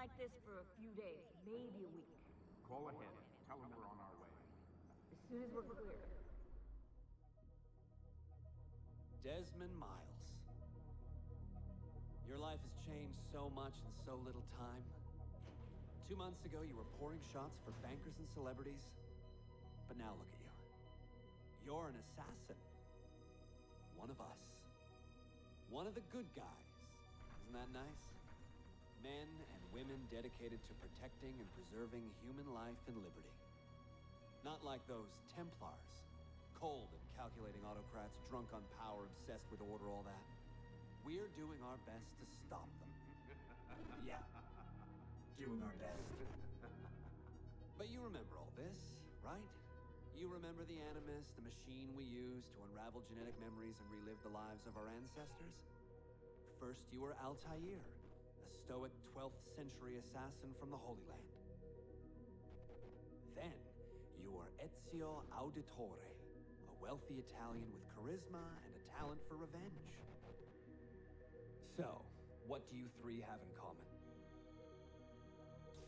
like this for a few days, maybe a week. Call ahead. Tell them we're on our way. As soon as we're clear. Desmond Miles. Your life has changed so much in so little time. 2 months ago, you were pouring shots for bankers and celebrities. But now look at you. You're an assassin. One of us. One of the good guys. Isn't that nice? Men and women dedicated to protecting and preserving human life and liberty. Not like those Templars. Cold and calculating autocrats, drunk on power, obsessed with order, all that. We're doing our best to stop them. Yeah. Doing our best. But you remember all this, right? You remember the Animus, the machine we used to unravel genetic memories and relive the lives of our ancestors? First, you were Altair, a stoic 12th century assassin from the Holy Land. Then, you were Ezio Auditore, a wealthy Italian with charisma and a talent for revenge. So, what do you three have in common?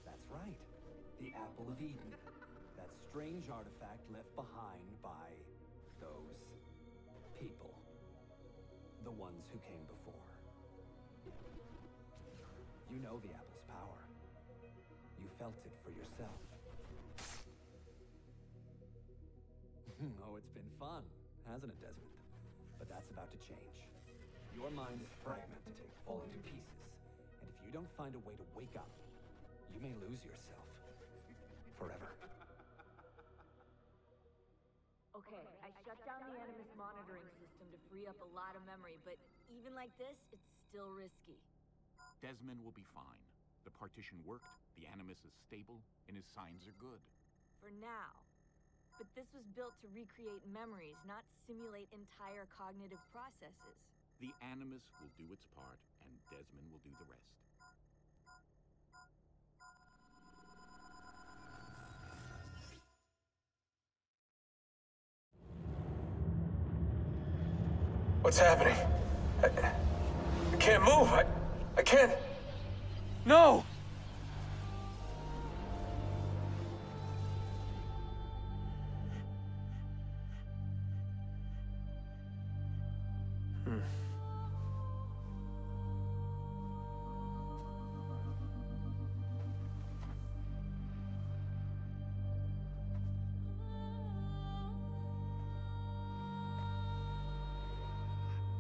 That's right, the Apple of Eden. That strange artifact left behind by those people. The ones who came before. You know the Apple's power. You felt it for yourself. Oh, it's been fun, hasn't it, Desmond? But that's about to change. Your mind is fragmented, falling to pieces. And if you don't find a way to wake up, you may lose yourself. Forever. Okay, I shut down the Animus monitoring system to free up a lot of memory, but even like this, it's still risky. Desmond will be fine. The partition worked, the Animus is stable, and his signs are good. For now. But this was built to recreate memories, not simulate entire cognitive processes. The Animus will do its part, and Desmond will do the rest. What's happening? I can't move. I can't. No!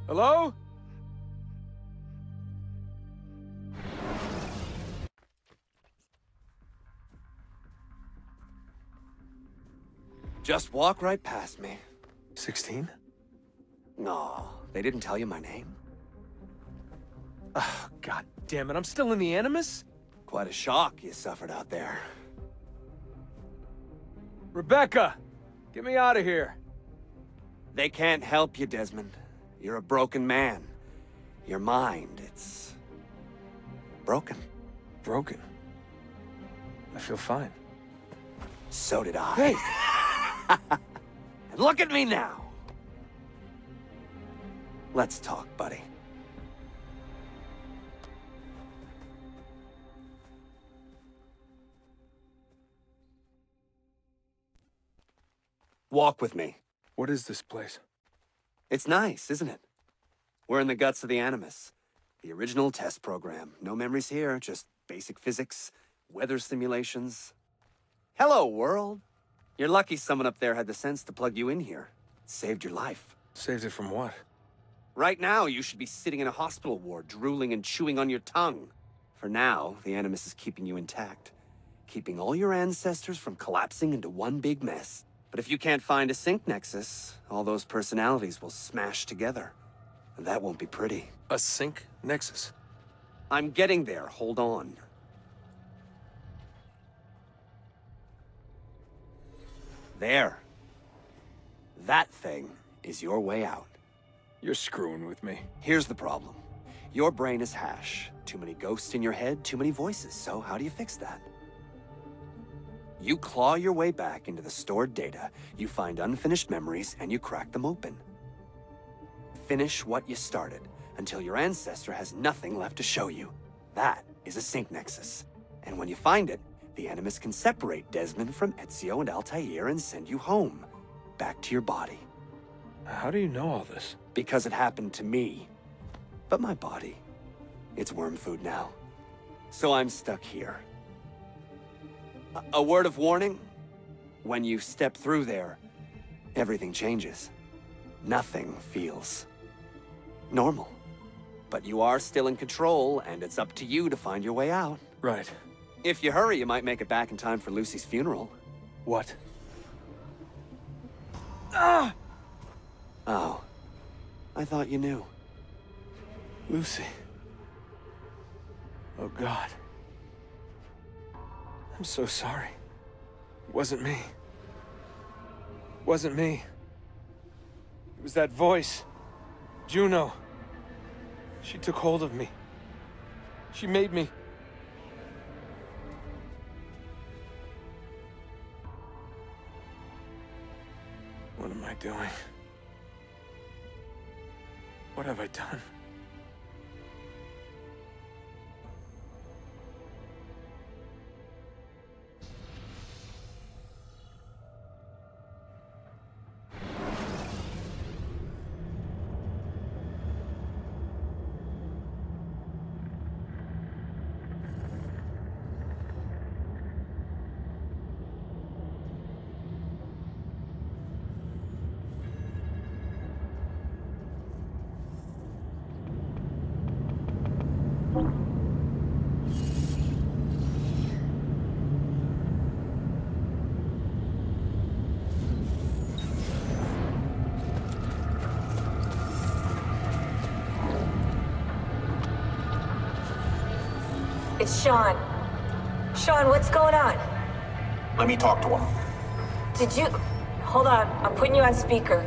Hello? Just walk right past me. 16? No, they didn't tell you my name. Oh, God damn it! I'm still in the Animus? Quite a shock you suffered out there. Rebecca! Get me out of here! They can't help you, Desmond. You're a broken man. Your mind, it's... broken. Broken? I feel fine. So did I. Hey! And look at me now! Let's talk, buddy. Walk with me. What is this place? It's nice, isn't it? We're in the guts of the Animus. The original test program. No memories here, just basic physics, weather simulations. Hello, world! You're lucky someone up there had the sense to plug you in here. It saved your life. Saved it from what? Right now, you should be sitting in a hospital ward, drooling and chewing on your tongue. For now, the Animus is keeping you intact. Keeping all your ancestors from collapsing into one big mess. But if you can't find a Sync Nexus, all those personalities will smash together. And that won't be pretty. A Sync Nexus? I'm getting there, hold on. There. That thing is your way out. You're screwing with me. Here's the problem. Your brain is hash. Too many ghosts in your head, too many voices. So how do you fix that? You claw your way back into the stored data, you find unfinished memories, and you crack them open. Finish what you started, until your ancestor has nothing left to show you. That is a Sync Nexus. And when you find it, the Animus can separate Desmond from Ezio and Altair and send you home, back to your body. How do you know all this? Because it happened to me. But my body, it's worm food now. So I'm stuck here. A word of warning? When you step through there, everything changes. Nothing feels normal. But you are still in control, and it's up to you to find your way out. Right. If you hurry, you might make it back in time for Lucy's funeral. What? Ah! Oh. I thought you knew. Lucy. Oh, God. I'm so sorry. It wasn't me. It wasn't me. It was that voice. Juno. She took hold of me. She made me... What am I doing? What have I done? It's Sean. Sean, what's going on? Let me talk to him. Did you... Hold on, I'm putting you on speaker.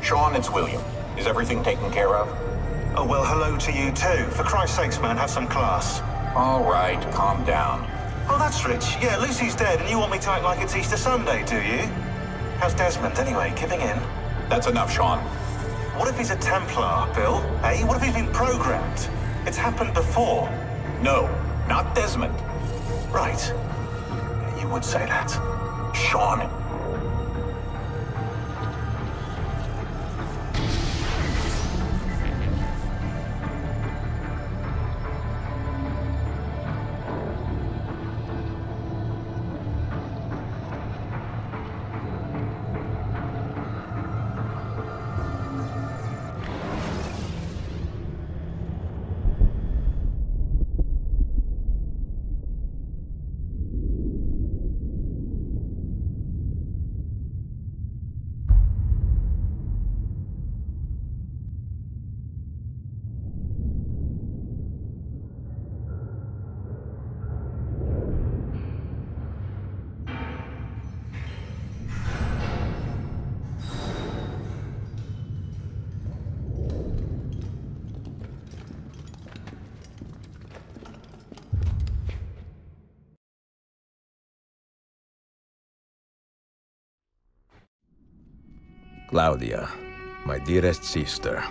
Sean, it's William. Is everything taken care of? Oh, well, hello to you too. For Christ's sakes, man, have some class. All right, calm down. Oh, that's rich. Yeah, Lucy's dead, and you want me to act like it's Easter Sunday, do you? How's Desmond, anyway? Giving in? That's enough, Sean. What if he's a Templar, Bill? Eh? What if he's been programmed? It's happened before. No, not Desmond. Right. You would say that. Sean. Claudia, my dearest sister.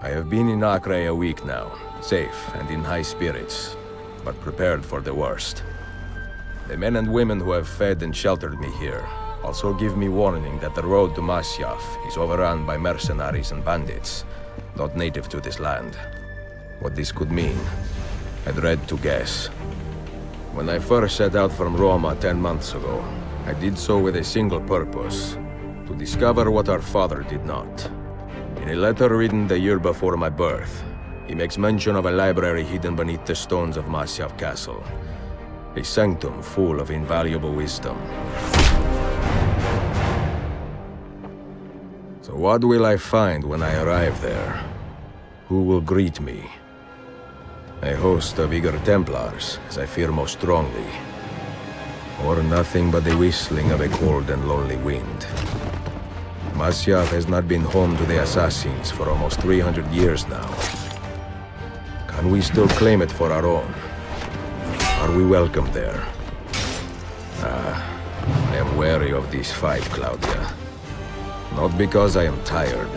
I have been in Acre a week now, safe and in high spirits, but prepared for the worst. The men and women who have fed and sheltered me here also give me warning that the road to Masyaf is overrun by mercenaries and bandits, not native to this land. What this could mean, I dread to guess. When I first set out from Roma 10 months ago, I did so with a single purpose. To discover what our father did not. In a letter written the year before my birth, he makes mention of a library hidden beneath the stones of Masyaf Castle, a sanctum full of invaluable wisdom. So what will I find when I arrive there? Who will greet me? A host of eager Templars, as I fear most strongly, or nothing but the whistling of a cold and lonely wind. Masyaf has not been home to the Assassins for almost 300 years now. Can we still claim it for our own? Are we welcome there? I am wary of this fight, Claudia. Not because I am tired,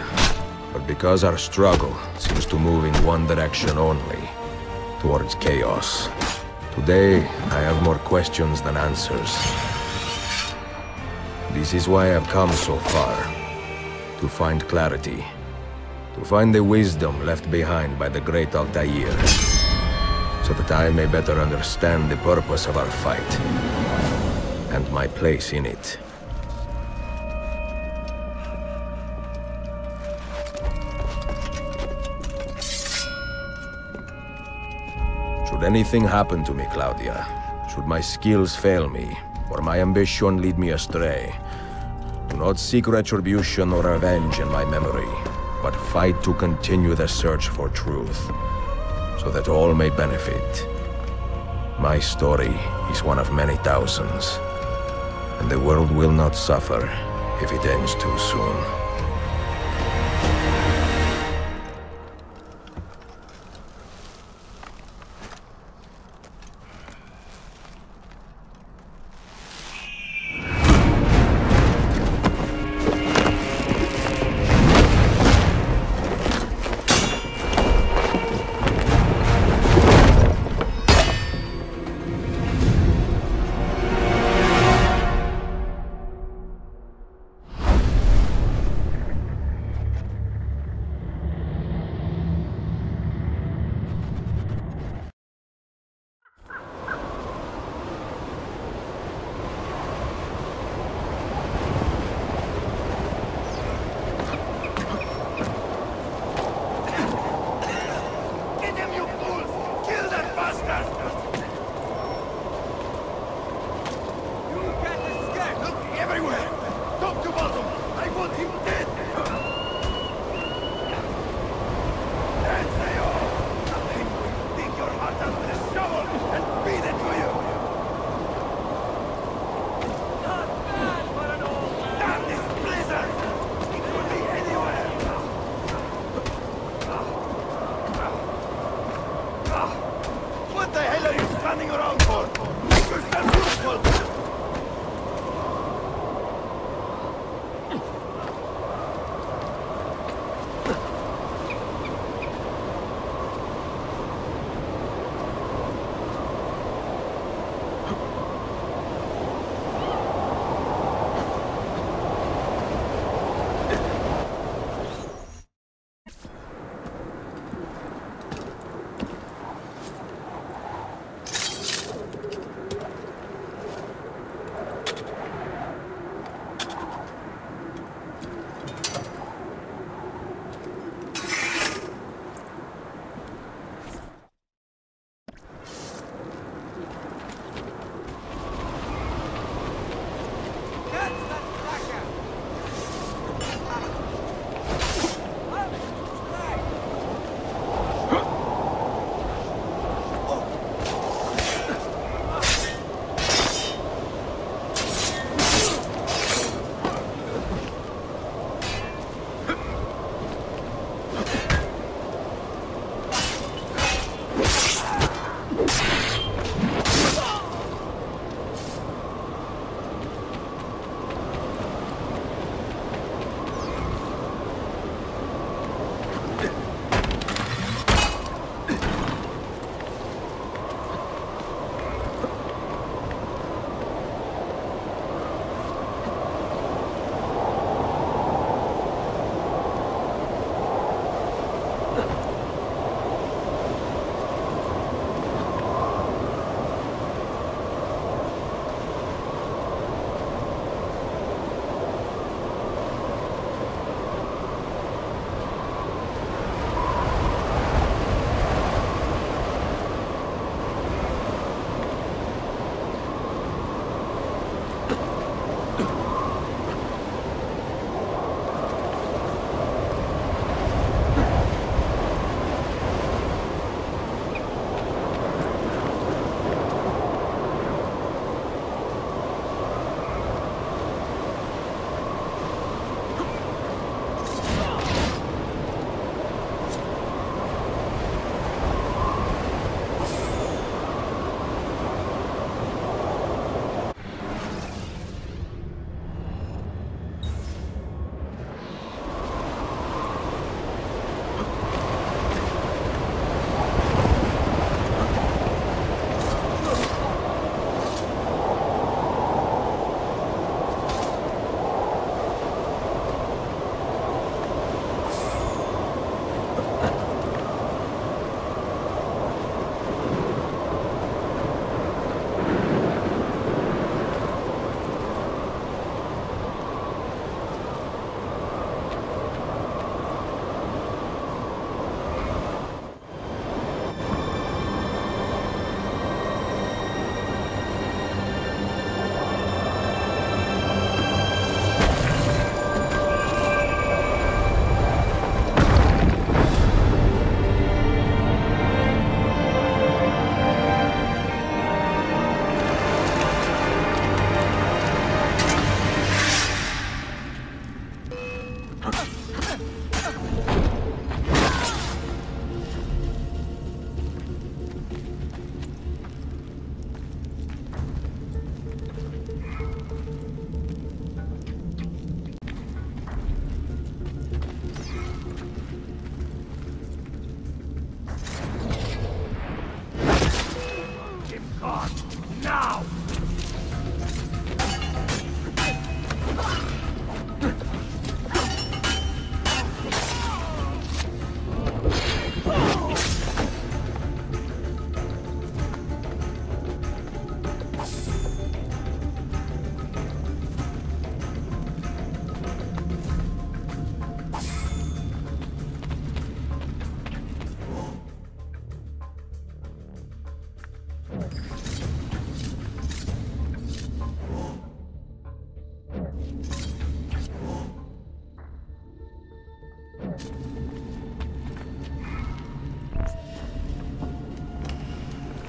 but because our struggle seems to move in one direction only, to towards chaos. Today, I have more questions than answers. This is why I've come so far. To find clarity. To find the wisdom left behind by the great Altair. So that I may better understand the purpose of our fight. And my place in it. Should anything happen to me, Claudia, should my skills fail me, or my ambition lead me astray, do not seek retribution or revenge in my memory, but fight to continue the search for truth, so that all may benefit. My story is one of many thousands, and the world will not suffer if it ends too soon.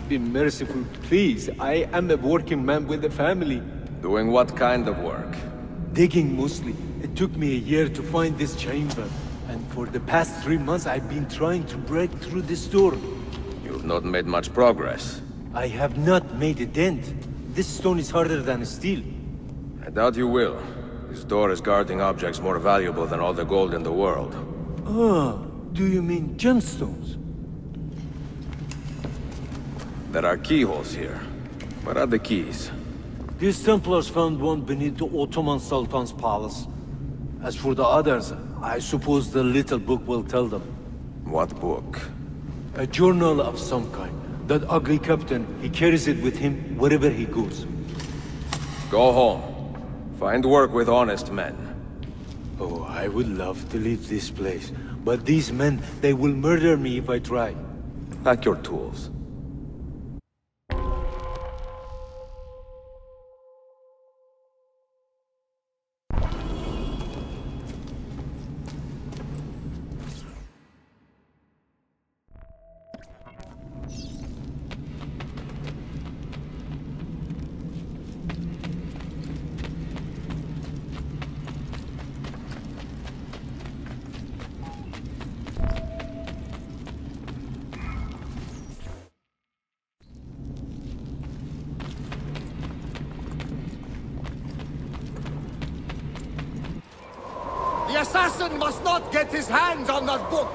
Be merciful, please. I am a working man with a family. Doing what kind of work? Digging, mostly. It took me a year to find this chamber. And for the past 3 months, I've been trying to break through this door. You've not made much progress. I have not made a dent. This stone is harder than steel. I doubt you will. This door is guarding objects more valuable than all the gold in the world. Ah, do you mean gemstones? There are keyholes here. Where are the keys? These Templars found one beneath the Ottoman Sultan's palace. As for the others, I suppose the little book will tell them. What book? A journal of some kind. That ugly captain, he carries it with him wherever he goes. Go home. Find work with honest men. Oh, I would love to leave this place. But these men, they will murder me if I try. Pack your tools. The assassin must not get his hands on that book!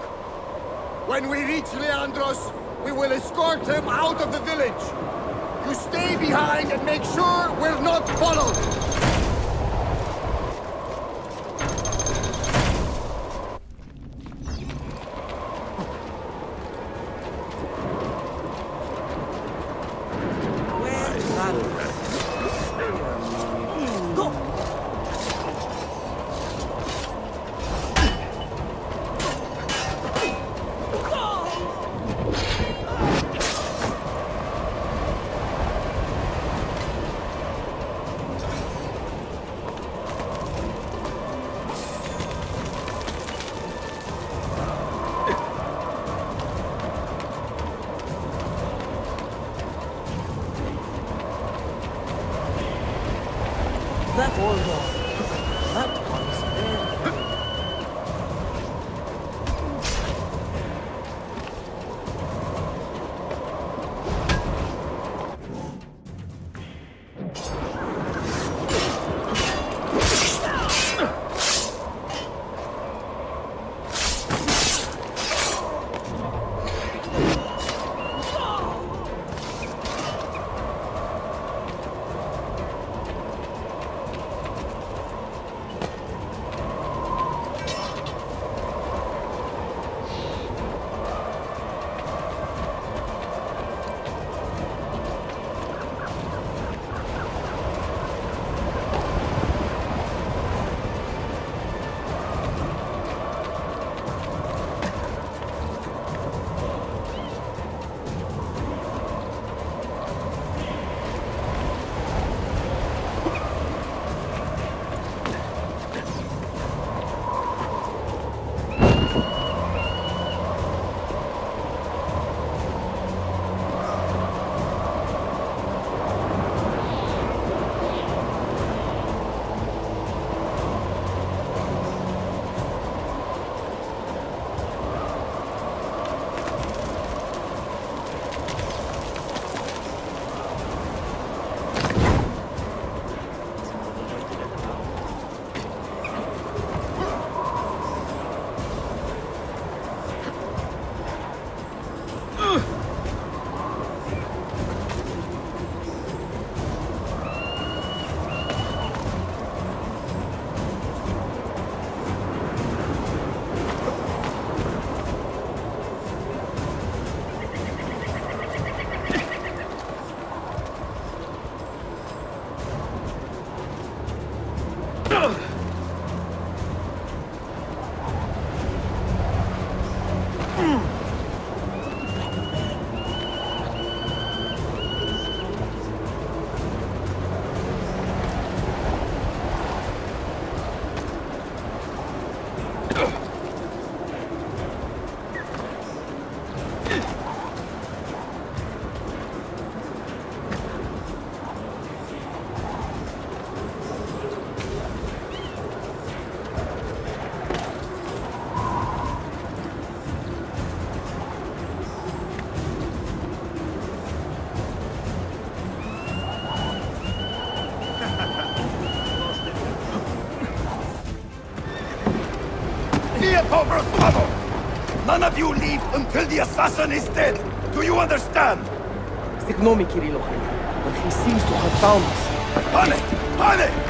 When we reach Leandros, we will escort him out of the village. You stay behind and make sure we're not followed! None of you leave until the assassin is dead! Do you understand? Ignore me, Kirilo Ken, but he seems to have found us. Pane! Pane!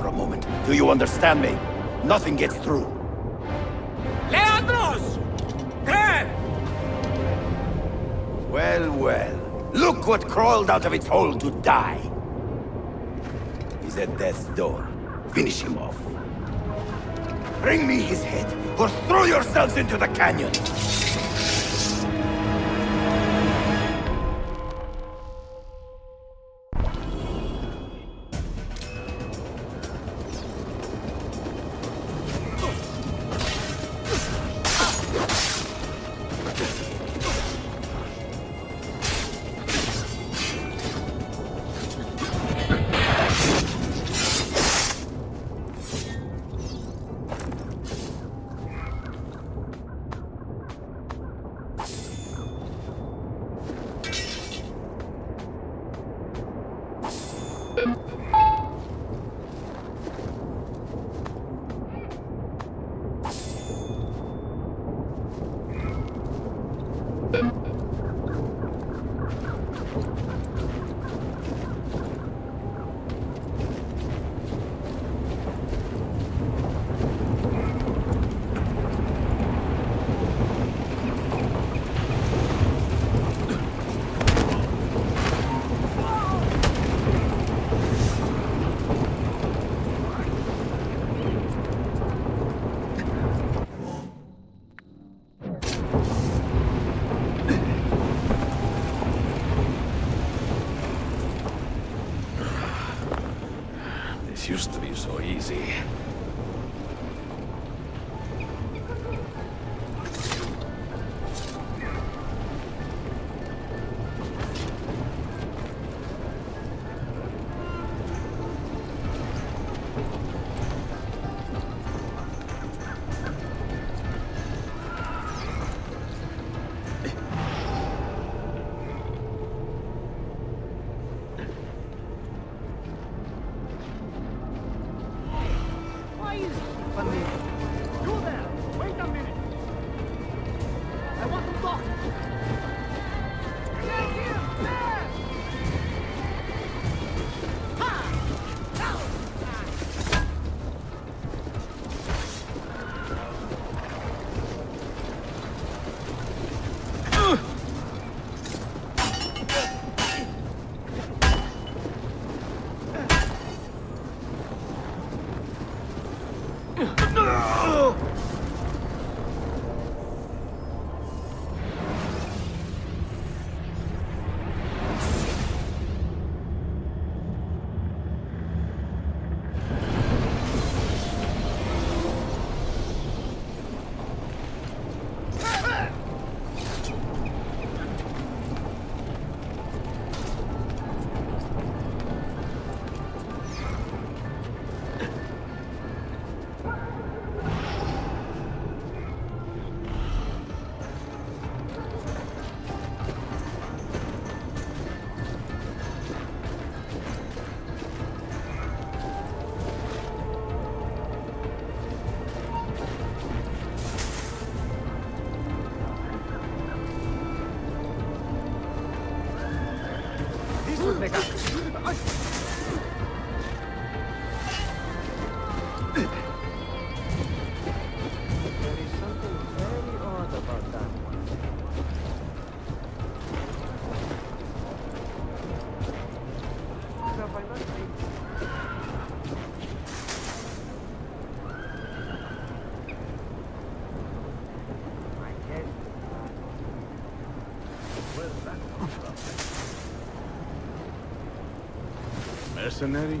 for a moment. Do you understand me? Nothing gets through. Leandros! There! Well, well. Look what crawled out of its hole to die. He's at death's door. Finish him off. Bring me his head, or throw yourselves into the canyon! Mercenary?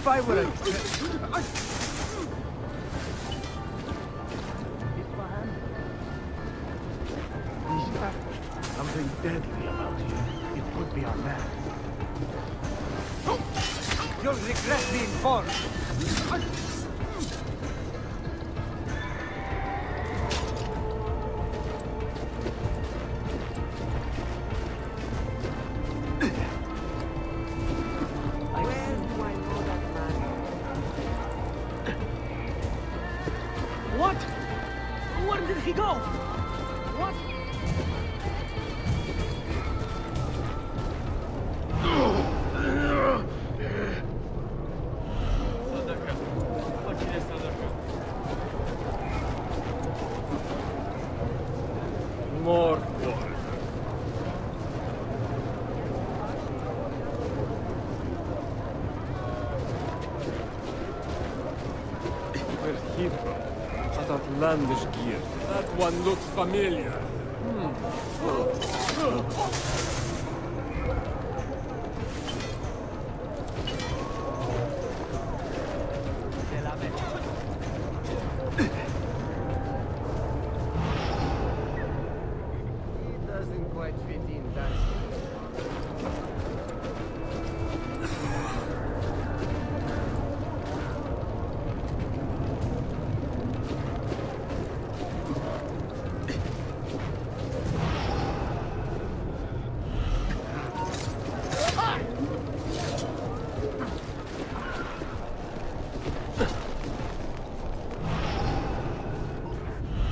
If I were a... Something deadly about you. It could be our man. You'll regret being born. Landish gear. That one looks familiar. He doesn't quite fit in that.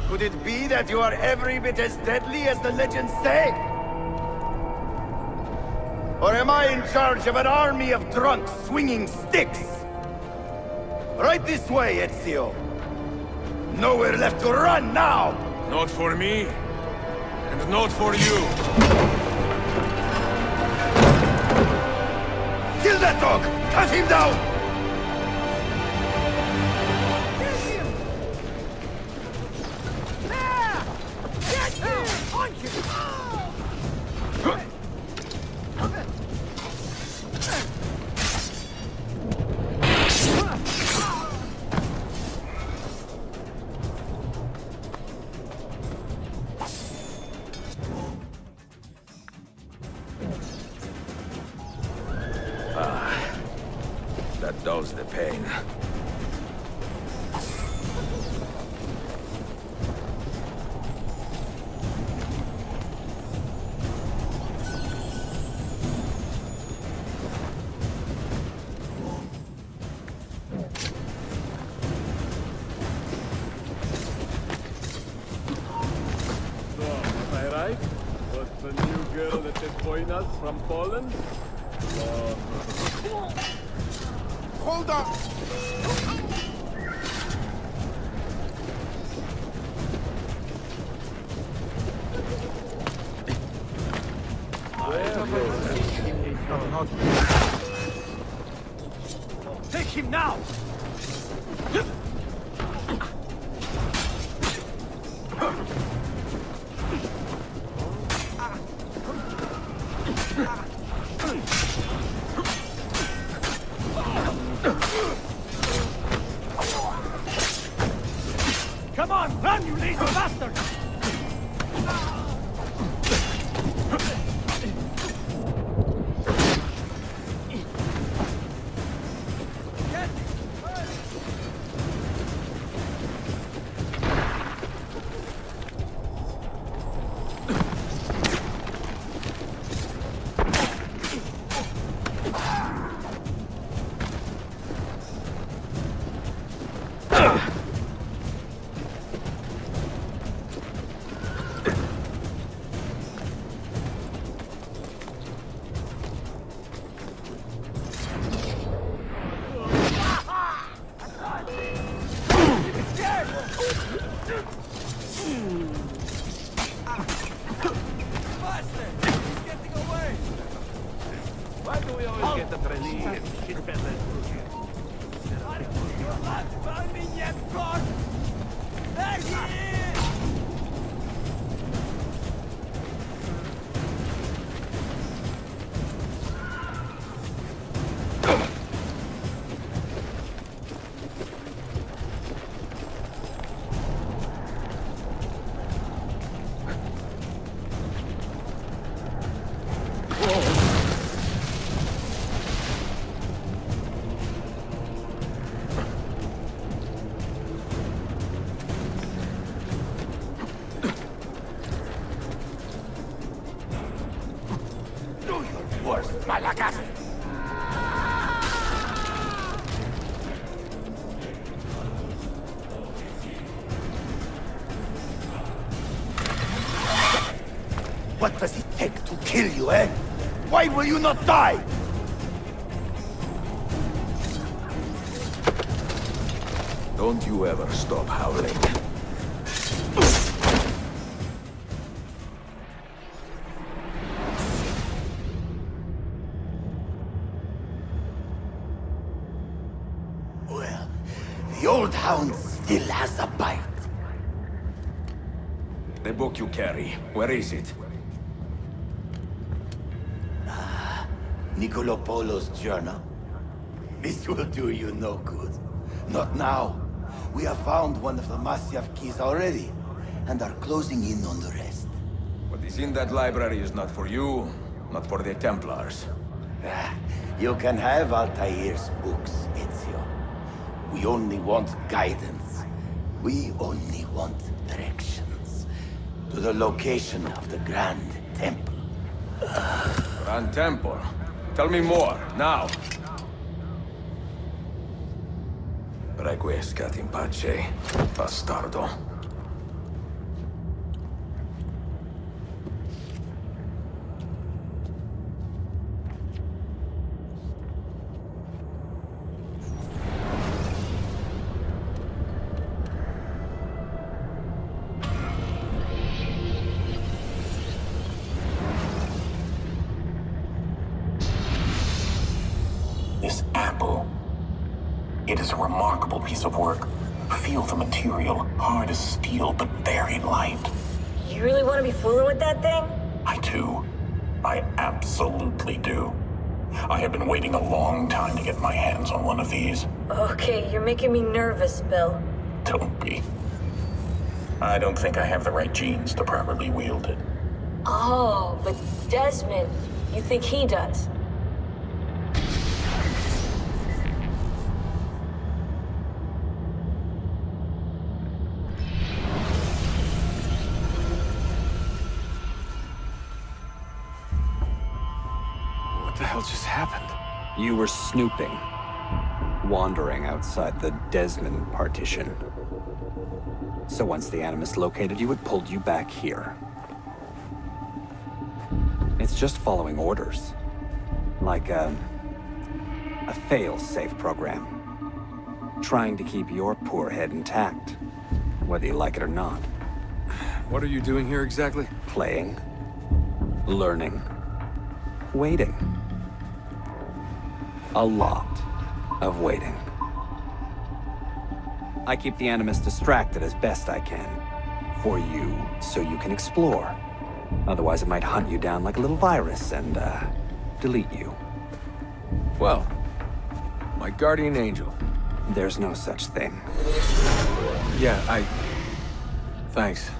Could it be that you are every bit as deadly as the legends say? Or am I in charge of an army of drunk swinging sticks? Right this way, Ezio. Nowhere left to run now! Not for me, and not for you. Kill that dog! Cut him down! From Poland? Hold up! Take him now! Castle. What does it take to kill you, eh? Why will you not die? Don't you ever stop howling. Well, the old hound still has a bite. The book you carry, where is it? Niccolo Polo's journal. This will do you no good. Not now. We have found one of the Masyaf keys already, and are closing in on the rest. What is in that library is not for you, not for the Templars. You can have Altair's books, Ezio. We only want guidance. We only want directions. To the location of the Grand Temple. Grand Temple? Tell me more, now! Requiescat in pace, bastardo. This apple. It is a remarkable piece of work. Feel the material, hard as steel, but very light. You really want to be fooling with that thing? I do. I absolutely do. I have been waiting a long time to get my hands on one of these. Okay, you're making me nervous, Bill. Don't be. I don't think I have the right genes to properly wield it. Oh, but Desmond, you think he does? You were snooping, wandering outside the Desmond partition. So once the Animus located you, it pulled you back here. It's just following orders. Like a fail-safe program. Trying to keep your poor head intact, whether you like it or not. What are you doing here exactly? Playing. Learning. Waiting. A lot of waiting. I keep the Animus distracted as best I can. For you, so you can explore. Otherwise it might hunt you down like a little virus and, delete you. Well, my guardian angel. There's no such thing. Yeah, thanks.